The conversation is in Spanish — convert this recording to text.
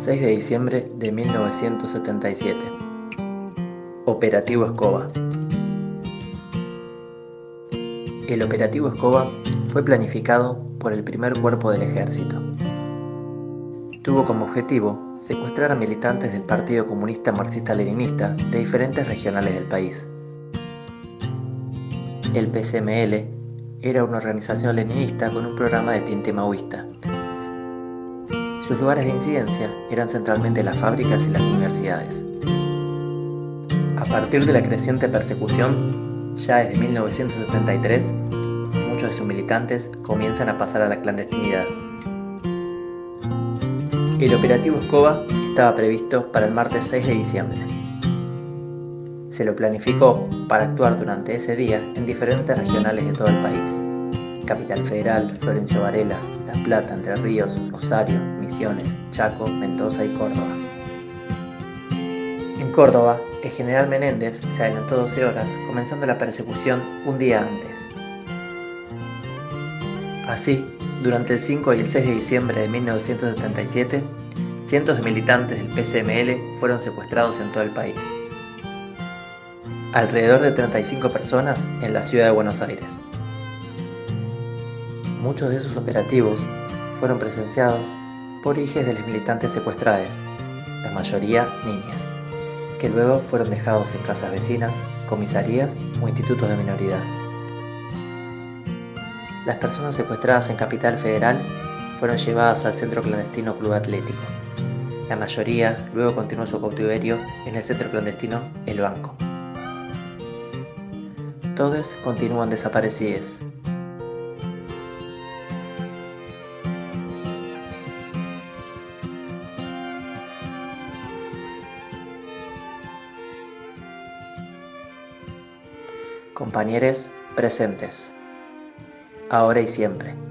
6 de diciembre de 1977. Operativo Escoba. El Operativo Escoba fue planificado por el primer cuerpo del ejército. Tuvo como objetivo secuestrar a militantes del Partido Comunista Marxista Leninista de diferentes regionales del país. El PCML era una organización leninista con un programa de tinte maoísta. Sus lugares de incidencia eran centralmente las fábricas y las universidades. A partir de la creciente persecución, ya desde 1973, muchos de sus militantes comienzan a pasar a la clandestinidad. El operativo Escoba estaba previsto para el martes 6 de diciembre. Se lo planificó para actuar durante ese día en diferentes regionales de todo el país: Capital Federal, Florencio Varela, La Plata, Entre Ríos, Rosario, Misiones, Chaco, Mendoza y Córdoba. En Córdoba, el general Menéndez se adelantó 12 horas, comenzando la persecución un día antes. Así, durante el 5 y el 6 de diciembre de 1977, cientos de militantes del PCML fueron secuestrados en todo el país. Alrededor de 35 personas en la Ciudad de Buenos Aires. Muchos de esos operativos fueron presenciados por hijas de los militantes secuestrados, la mayoría niñas, que luego fueron dejados en casas vecinas, comisarías o institutos de minoridad. Las personas secuestradas en Capital Federal fueron llevadas al centro clandestino Club Atlético. La mayoría luego continuó su cautiverio en el centro clandestino El Banco. Todos continúan desaparecidos. Compañeros presentes, ahora y siempre.